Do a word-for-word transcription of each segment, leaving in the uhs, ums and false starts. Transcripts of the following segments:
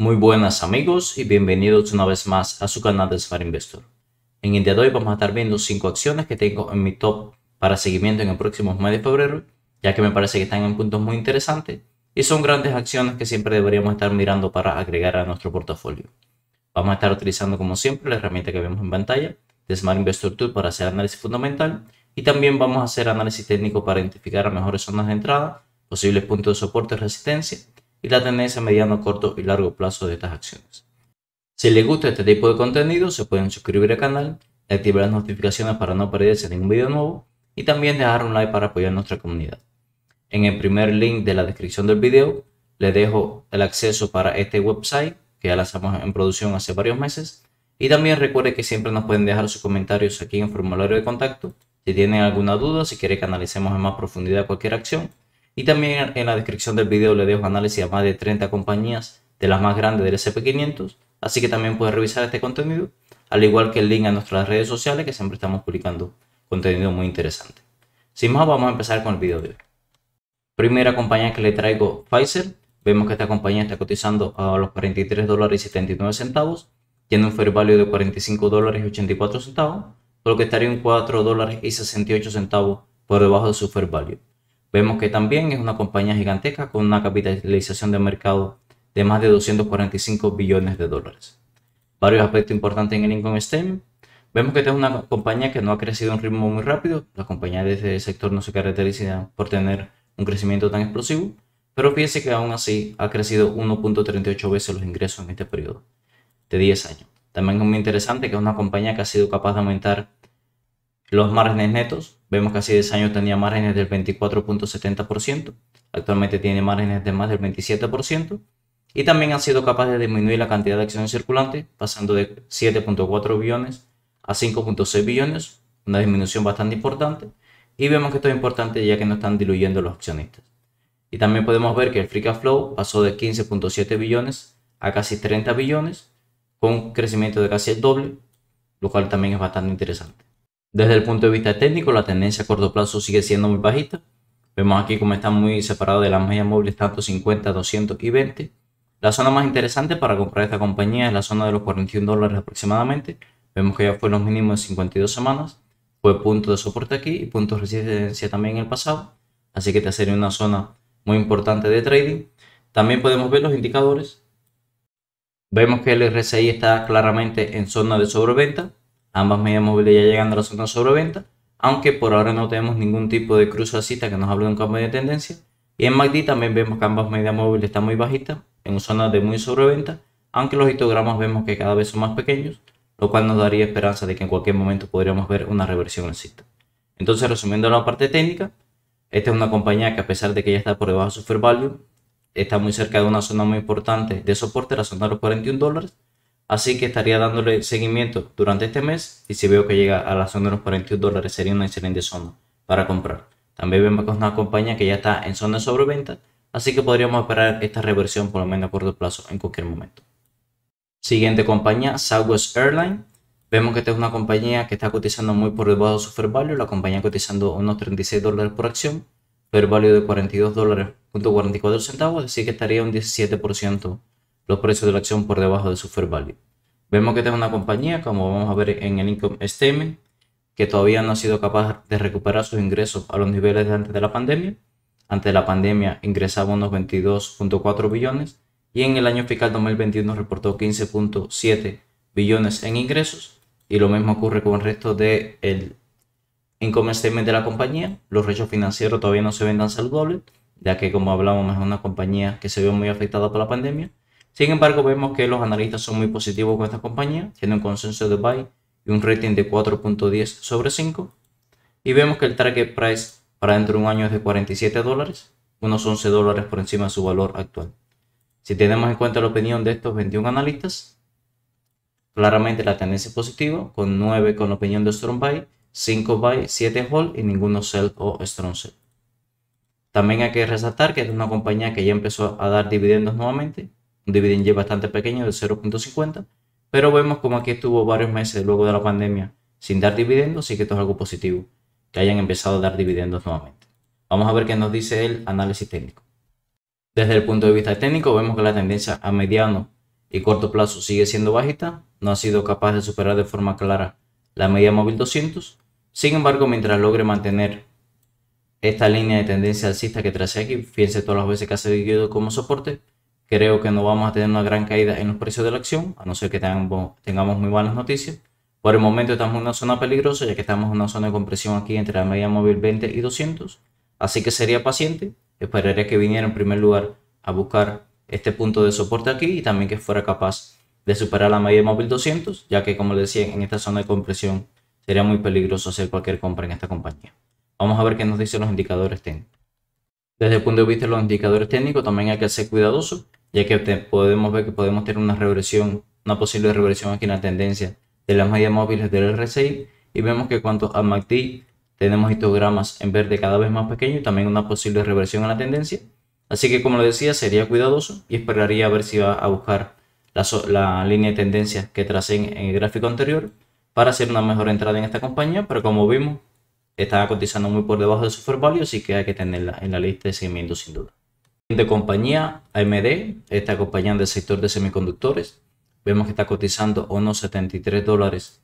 Muy buenas amigos y bienvenidos una vez más a su canal de Smart Investor. En el día de hoy vamos a estar viendo cinco acciones que tengo en mi top para seguimiento en el próximo mes de febrero, ya que me parece que están en puntos muy interesantes y son grandes acciones que siempre deberíamos estar mirando para agregar a nuestro portafolio. Vamos a estar utilizando como siempre la herramienta que vemos en pantalla de Smart Investor Tool para hacer análisis fundamental y también vamos a hacer análisis técnico para identificar las mejores zonas de entrada, posibles puntos de soporte y resistencia, y la tendencia a mediano, corto y largo plazo de estas acciones. Si les gusta este tipo de contenido, se pueden suscribir al canal, activar las notificaciones para no perderse ningún video nuevo y también dejar un like para apoyar a nuestra comunidad. En el primer link de la descripción del video, les dejo el acceso para este website que ya lanzamos en producción hace varios meses y también recuerden que siempre nos pueden dejar sus comentarios aquí en el formulario de contacto si tienen alguna duda, si quieren que analicemos en más profundidad cualquier acción. Y también en la descripción del video le dejo análisis a más de treinta compañías de las más grandes del S and P quinientos, así que también puedes revisar este contenido, al igual que el link a nuestras redes sociales que siempre estamos publicando contenido muy interesante. Sin más, vamos a empezar con el video de hoy. Primera compañía que le traigo, Pfizer. Vemos que esta compañía está cotizando a los cuarenta y tres dólares y setenta y nueve centavos, tiene un fair value de cuarenta y cinco dólares y ochenta y cuatro centavos, por lo que estaría en cuatro dólares y sesenta y ocho centavos por debajo de su fair value. Vemos que también es una compañía gigantesca con una capitalización de mercado de más de doscientos cuarenta y cinco billones de dólares. Varios aspectos importantes en el income statement. Vemos que esta es una compañía que no ha crecido a un ritmo muy rápido. Las compañías de este sector no se caracterizan por tener un crecimiento tan explosivo, pero fíjense que aún así ha crecido uno punto treinta y ocho veces los ingresos en este periodo de diez años. También es muy interesante que es una compañía que ha sido capaz de aumentar los márgenes netos. Vemos que hace diez años tenía márgenes del veinticuatro punto setenta por ciento, actualmente tiene márgenes de más del veintisiete por ciento y también han sido capaces de disminuir la cantidad de acciones circulantes pasando de siete punto cuatro billones a cinco punto seis billones, una disminución bastante importante y vemos que esto es importante ya que no están diluyendo los accionistas. Y también podemos ver que el free cash flow pasó de quince punto siete billones a casi treinta billones con un crecimiento de casi el doble, lo cual también es bastante interesante. Desde el punto de vista técnico, la tendencia a corto plazo sigue siendo muy bajita. Vemos aquí como está muy separado de las medias móviles, tanto cincuenta, doscientos y veinte. La zona más interesante para comprar esta compañía es la zona de los cuarenta y un dólares aproximadamente. Vemos que ya fue los mínimos de cincuenta y dos semanas. Fue punto de soporte aquí y punto de resistencia también en el pasado. Así que esta sería una zona muy importante de trading. También podemos ver los indicadores. Vemos que el R S I está claramente en zona de sobreventa. Ambas medias móviles ya llegando a la zona de sobreventa, aunque por ahora no tenemos ningún tipo de cruce alcista que nos hable de un cambio de tendencia. Y en M A C D también vemos que ambas medias móviles están muy bajitas, en zona de muy sobreventa, aunque los histogramas vemos que cada vez son más pequeños, lo cual nos daría esperanza de que en cualquier momento podríamos ver una reversión alcista. Entonces, resumiendo la parte técnica, esta es una compañía que a pesar de que ya está por debajo de su fair value, está muy cerca de una zona muy importante de soporte, la zona de los cuarenta y un dólares. Así que estaría dándole seguimiento durante este mes y si veo que llega a la zona de los cuarenta y un dólares sería una excelente zona para comprar. También vemos que es una compañía que ya está en zona de sobreventa, así que podríamos esperar esta reversión por lo menos a corto plazo en cualquier momento. Siguiente compañía, Southwest Airlines. Vemos que esta es una compañía que está cotizando muy por debajo de su fair value, la compañía cotizando unos treinta y seis dólares por acción, fair value de cuarenta y dos dólares con cuarenta y cuatro centavos, así que estaría un diecisiete por ciento. Los precios de la acción por debajo de su fair value. Vemos que esta es una compañía, como vamos a ver en el income statement, que todavía no ha sido capaz de recuperar sus ingresos a los niveles de antes de la pandemia. Antes de la pandemia ingresaba unos veintidós punto cuatro billones y en el año fiscal dos mil veintiuno reportó quince punto siete billones en ingresos. Y lo mismo ocurre con el resto del income statement de la compañía. Los rechos financieros todavía no se ven tan saludables, ya que como hablamos es una compañía que se vio muy afectada por la pandemia. Sin embargo, vemos que los analistas son muy positivos con esta compañía, tiene un consenso de buy y un rating de cuatro punto diez sobre cinco. Y vemos que el target price para dentro de un año es de cuarenta y siete dólares, unos once dólares por encima de su valor actual. Si tenemos en cuenta la opinión de estos veintiún analistas, claramente la tendencia es positiva, con nueve con la opinión de strong buy, cinco buy, siete hold y ninguno sell o strong sell. También hay que resaltar que es una compañía que ya empezó a dar dividendos nuevamente. Un dividend yield bastante pequeño de cero punto cincuenta, pero vemos como aquí estuvo varios meses luego de la pandemia sin dar dividendos, así que esto es algo positivo, que hayan empezado a dar dividendos nuevamente. Vamos a ver qué nos dice el análisis técnico. Desde el punto de vista técnico vemos que la tendencia a mediano y corto plazo sigue siendo bajista, no ha sido capaz de superar de forma clara la media móvil doscientos. Sin embargo, mientras logre mantener esta línea de tendencia alcista que tracé aquí, fíjense todas las veces que ha seguido como soporte, creo que no vamos a tener una gran caída en los precios de la acción, a no ser que tengamos muy buenas noticias. Por el momento estamos en una zona peligrosa, ya que estamos en una zona de compresión aquí entre la media móvil veinte y doscientos. Así que sería paciente, esperaría que viniera en primer lugar a buscar este punto de soporte aquí y también que fuera capaz de superar la media móvil doscientos, ya que, como les decía, en esta zona de compresión sería muy peligroso hacer cualquier compra en esta compañía. Vamos a ver qué nos dicen los indicadores técnicos. Desde el punto de vista de los indicadores técnicos también hay que ser cuidadoso, ya que podemos ver que podemos tener una regresión, una posible regresión aquí en la tendencia de las medias móviles del R S I, y vemos que cuanto a M A C D tenemos histogramas en verde cada vez más pequeños y también una posible reversión en la tendencia. Así que, como les decía, sería cuidadoso y esperaría a ver si va a buscar la, la línea de tendencia que tracé en el gráfico anterior para hacer una mejor entrada en esta compañía, pero como vimos está cotizando muy por debajo de su fair value, así que hay que tenerla en la lista de seguimiento sin duda. De compañía A M D, esta compañía del sector de semiconductores, vemos que está cotizando unos setenta y tres dólares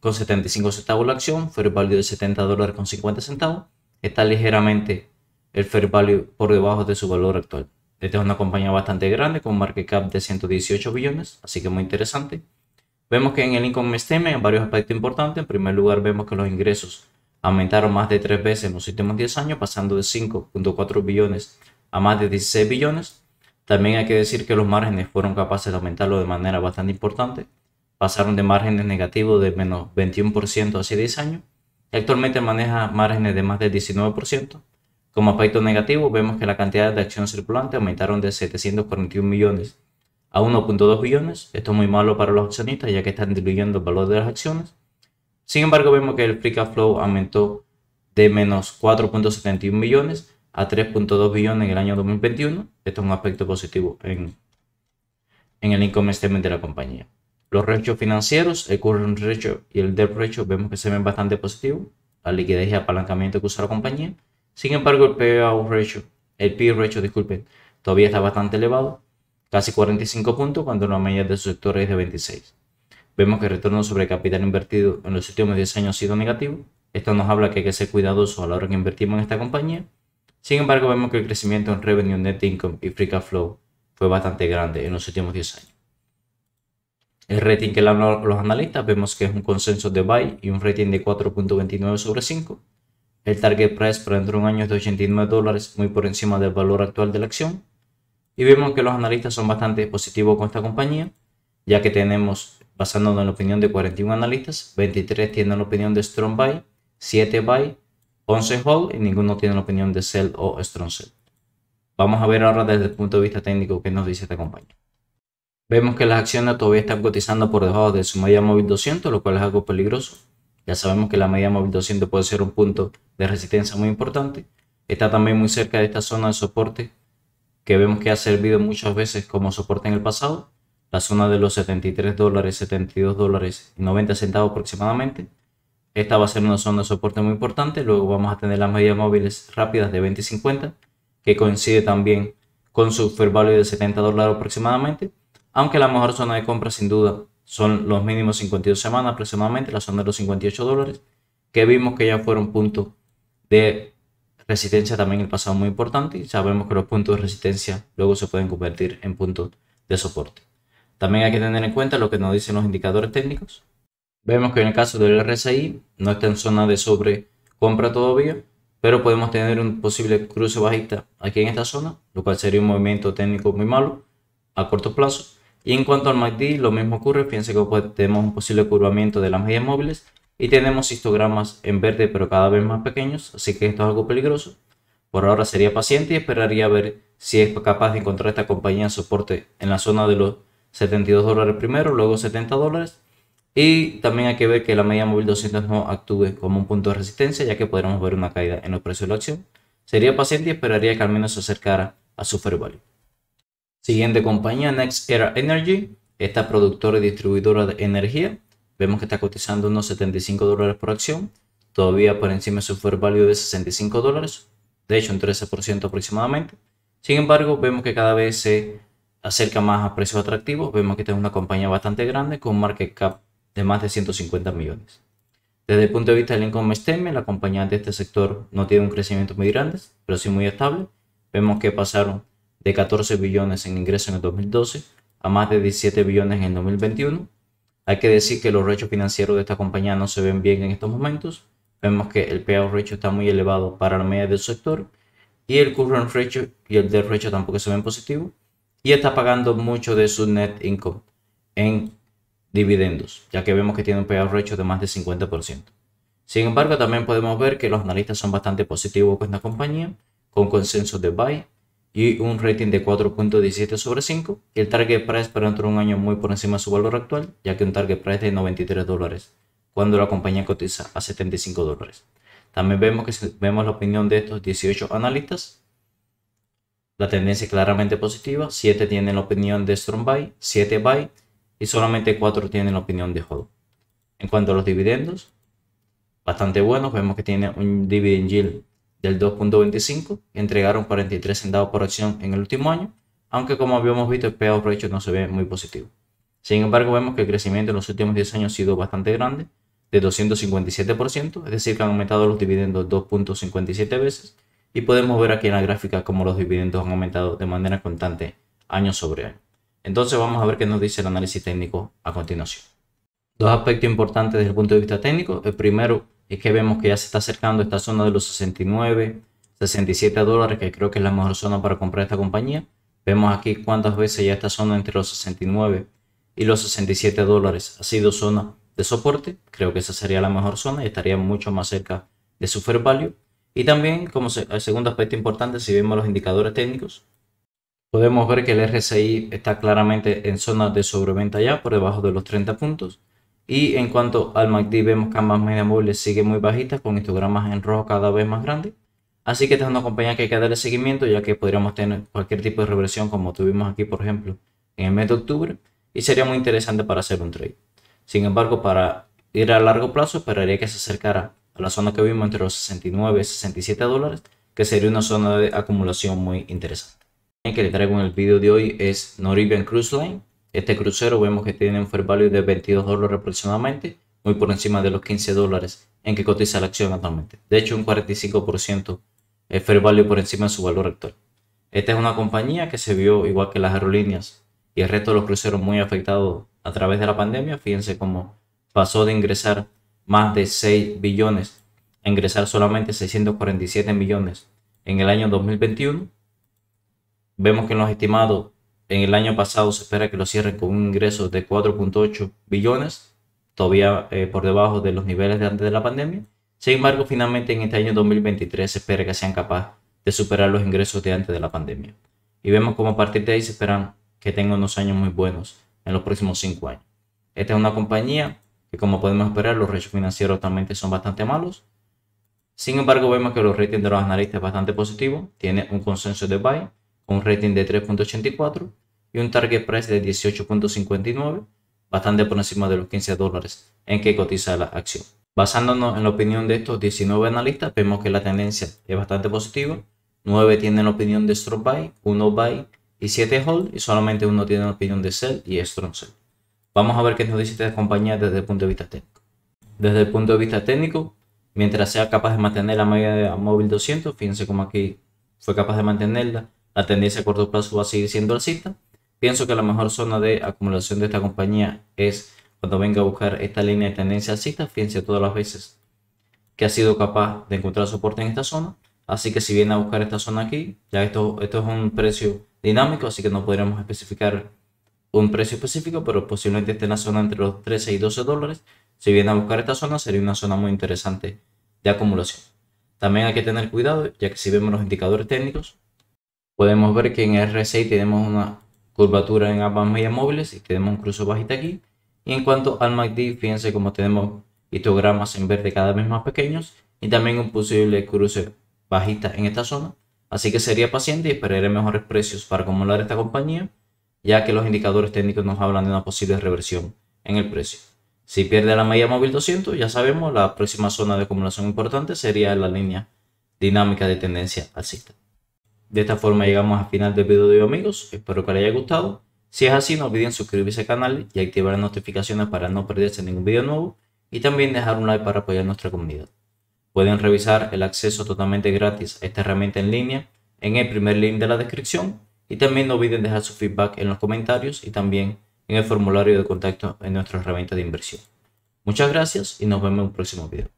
con setenta y cinco centavos la acción, fair value de setenta dólares con cincuenta centavos, está ligeramente el fair value por debajo de su valor actual. Esta es una compañía bastante grande con market cap de ciento dieciocho billones, así que muy interesante. Vemos que en el income statement hay varios aspectos importantes. En primer lugar, vemos que los ingresos aumentaron más de tres veces en los últimos diez años, pasando de cinco punto cuatro billones a más de dieciséis billones. También hay que decir que los márgenes fueron capaces de aumentarlo de manera bastante importante. Pasaron de márgenes negativos de menos veintiuno por ciento hace diez años. Y actualmente maneja márgenes de más del diecinueve por ciento. Como aspecto negativo, vemos que la cantidad de acción circulante aumentaron de setecientos cuarenta y un millones a uno punto dos billones. Esto es muy malo para los accionistas, ya que están diluyendo el valor de las acciones. Sin embargo, vemos que el free cash flow aumentó de menos cuatro punto setenta y un millones a tres punto dos billones en el año dos mil veintiuno. Esto es un aspecto positivo en, en el income statement de la compañía. Los ratios financieros, el current ratio y el debt ratio, vemos que se ven bastante positivos, la liquidez y apalancamiento que usa la compañía. Sin embargo, el payout ratio, el P ratio, disculpen, todavía está bastante elevado, casi cuarenta y cinco puntos, cuando la media de su sector es de veintiséis. Vemos que el retorno sobre capital invertido en los últimos diez años ha sido negativo. Esto nos habla que hay que ser cuidadosos a la hora que invertimos en esta compañía. Sin embargo, vemos que el crecimiento en revenue, net income y free cash flow fue bastante grande en los últimos diez años. El rating que le dan los analistas, vemos que es un consenso de buy y un rating de cuatro punto veintinueve sobre cinco. El target price para dentro de un año es de ochenta y nueve dólares, muy por encima del valor actual de la acción. Y vemos que los analistas son bastante positivos con esta compañía, ya que tenemos, basándonos en la opinión de cuarenta y un analistas, veintitrés tienen la opinión de strong buy, siete buy, once hold y ninguno tiene la opinión de sell o strong sell. Vamos a ver ahora desde el punto de vista técnico qué nos dice esta compañía. Vemos que las acciones todavía están cotizando por debajo de su media móvil doscientos, lo cual es algo peligroso. Ya sabemos que la media móvil doscientos puede ser un punto de resistencia muy importante. Está también muy cerca de esta zona de soporte que vemos que ha servido muchas veces como soporte en el pasado. La zona de los setenta y tres dólares, setenta y dos dólares y noventa centavos aproximadamente. Esta va a ser una zona de soporte muy importante. Luego vamos a tener las medias móviles rápidas de veinte y cincuenta, que coincide también con su fair value de setenta dólares aproximadamente. Aunque la mejor zona de compra sin duda son los mínimos cincuenta y dos semanas aproximadamente, la zona de los cincuenta y ocho dólares, que vimos que ya fueron puntos de resistencia también en el pasado muy importante. Y sabemos que los puntos de resistencia luego se pueden convertir en puntos de soporte. También hay que tener en cuenta lo que nos dicen los indicadores técnicos. Vemos que en el caso del R S I no está en zona de sobrecompra todavía, pero podemos tener un posible cruce bajista aquí en esta zona, lo cual sería un movimiento técnico muy malo a corto plazo. Y en cuanto al M A C D, lo mismo ocurre. Fíjense que tenemos un posible curvamiento de las medias móviles y tenemos histogramas en verde, pero cada vez más pequeños, así que esto es algo peligroso. Por ahora sería paciente y esperaría ver si es capaz de encontrar esta compañía en soporte en la zona de los setenta y dos dólares primero, luego setenta dólares, y también hay que ver que la media móvil doscientos no actúe como un punto de resistencia, ya que podremos ver una caída en los precios de la acción. Sería paciente y esperaría que al menos se acercara a su fair value. Siguiente compañía, Next Era Energy, esta productora y distribuidora de energía. Vemos que está cotizando unos setenta y cinco dólares por acción, todavía por encima de su fair value de sesenta y cinco dólares, de hecho un trece por ciento aproximadamente. Sin embargo, vemos que cada vez se acerca más a precios atractivos. Vemos que esta es una compañía bastante grande con market cap de más de ciento cincuenta millones. Desde el punto de vista del income statement, la compañía de este sector no tiene un crecimiento muy grande, pero sí muy estable. Vemos que pasaron de catorce billones en ingresos en el dos mil doce a más de diecisiete billones en el dos mil veintiuno. Hay que decir que los ratios financieros de esta compañía no se ven bien en estos momentos. Vemos que el payout ratio está muy elevado para la media del sector y el current ratio y el debt ratio tampoco se ven positivos. Y está pagando mucho de su net income en dividendos, ya que vemos que tiene un payout ratio de más de cincuenta por ciento. Sin embargo, también podemos ver que los analistas son bastante positivos con esta compañía, con consenso de buy y un rating de cuatro punto diecisiete sobre cinco. Y el target price para dentro de un año muy por encima de su valor actual, ya que un target price de noventa y tres dólares cuando la compañía cotiza a setenta y cinco dólares. También vemos que si vemos la opinión de estos dieciocho analistas, la tendencia es claramente positiva. siete tienen la opinión de strong buy, siete buy y solamente cuatro tienen la opinión de hold. En cuanto a los dividendos, bastante buenos. Vemos que tiene un dividend yield del dos punto veinticinco, entregaron cuarenta y tres centavos por acción en el último año, aunque como habíamos visto el payout ratio no se ve muy positivo. Sin embargo, vemos que el crecimiento en los últimos diez años ha sido bastante grande, de doscientos cincuenta y siete por ciento, es decir que han aumentado los dividendos dos punto cincuenta y siete veces, y podemos ver aquí en la gráfica cómo los dividendos han aumentado de manera constante año sobre año. Entonces vamos a ver qué nos dice el análisis técnico a continuación. Dos aspectos importantes desde el punto de vista técnico. El primero es que vemos que ya se está acercando esta zona de los sesenta y nueve, sesenta y siete dólares, que creo que es la mejor zona para comprar esta compañía. Vemos aquí cuántas veces ya esta zona entre los sesenta y nueve y los sesenta y siete dólares ha sido zona de soporte. Creo que esa sería la mejor zona y estaría mucho más cerca de su fair value. Y también, como se, el segundo aspecto importante, si vemos los indicadores técnicos, podemos ver que el R S I está claramente en zona de sobreventa ya, por debajo de los treinta puntos. Y en cuanto al M A C D, vemos que ambas medias móviles siguen muy bajitas, con histogramas en rojo cada vez más grandes. Así que esta es una compañía que hay que darle seguimiento, ya que podríamos tener cualquier tipo de reversión, como tuvimos aquí, por ejemplo, en el mes de octubre. Y sería muy interesante para hacer un trade. Sin embargo, para ir a largo plazo, esperaría que se acercara a la zona que vimos entre los sesenta y nueve y sesenta y siete dólares, que sería una zona de acumulación muy interesante. Que le traigo en el vídeo de hoy es Norwegian Cruise Line. Este crucero vemos que tiene un fair value de veintidós dólares aproximadamente, muy por encima de los quince dólares en que cotiza la acción actualmente. De hecho, un cuarenta y cinco por ciento es fair value por encima de su valor actual. Esta es una compañía que se vio, igual que las aerolíneas y el resto de los cruceros, muy afectados a través de la pandemia. Fíjense cómo pasó de ingresar más de seis billones a ingresar solamente seiscientos cuarenta y siete millones en el año dos mil veintiuno. Vemos que en los estimados en el año pasado se espera que lo cierren con un ingreso de cuatro punto ocho billones, todavía eh, por debajo de los niveles de antes de la pandemia. Sin embargo, finalmente en este año dos mil veintitrés se espera que sean capaces de superar los ingresos de antes de la pandemia. Y vemos como a partir de ahí se esperan que tengan unos años muy buenos en los próximos cinco años. Esta es una compañía que, como podemos esperar, los ratios financieros actualmente son bastante malos. Sin embargo, vemos que los ratings de los analistas es bastante positivo. Tiene un consenso de buy, un rating de tres punto ochenta y cuatro y un target price de dieciocho punto cincuenta y nueve, bastante por encima de los quince dólares en que cotiza la acción. Basándonos en la opinión de estos diecinueve analistas, vemos que la tendencia es bastante positiva. nueve tienen la opinión de strong buy, uno buy y siete hold, y solamente uno tiene la opinión de sell y strong sell. Vamos a ver qué nos dice esta compañía desde el punto de vista técnico. Desde el punto de vista técnico, mientras sea capaz de mantener la media móvil doscientos, fíjense cómo aquí fue capaz de mantenerla, la tendencia a corto plazo va a seguir siendo alcista. Pienso que la mejor zona de acumulación de esta compañía es cuando venga a buscar esta línea de tendencia alcista. Fíjense todas las veces que ha sido capaz de encontrar soporte en esta zona. Así que si viene a buscar esta zona aquí, ya esto, esto es un precio dinámico, así que no podríamos especificar un precio específico, pero posiblemente esté en la zona entre los trece y doce dólares. Si viene a buscar esta zona, sería una zona muy interesante de acumulación. También hay que tener cuidado, ya que si vemos los indicadores técnicos, podemos ver que en R S I tenemos una curvatura en ambas medias móviles y tenemos un cruce bajito aquí. Y en cuanto al M A C D, fíjense como tenemos histogramas en verde cada vez más pequeños y también un posible cruce bajista en esta zona. Así que sería paciente y esperaré mejores precios para acumular esta compañía, ya que los indicadores técnicos nos hablan de una posible reversión en el precio. Si pierde la media móvil doscientos, ya sabemos, la próxima zona de acumulación importante sería la línea dinámica de tendencia alcista. De esta forma llegamos al final del video de hoy, amigos. Espero que les haya gustado. Si es así, no olviden suscribirse al canal y activar las notificaciones para no perderse ningún video nuevo, y también dejar un like para apoyar nuestra comunidad. Pueden revisar el acceso totalmente gratis a esta herramienta en línea en el primer link de la descripción, y también no olviden dejar su feedback en los comentarios y también en el formulario de contacto en nuestra herramienta de inversión. Muchas gracias y nos vemos en un próximo video.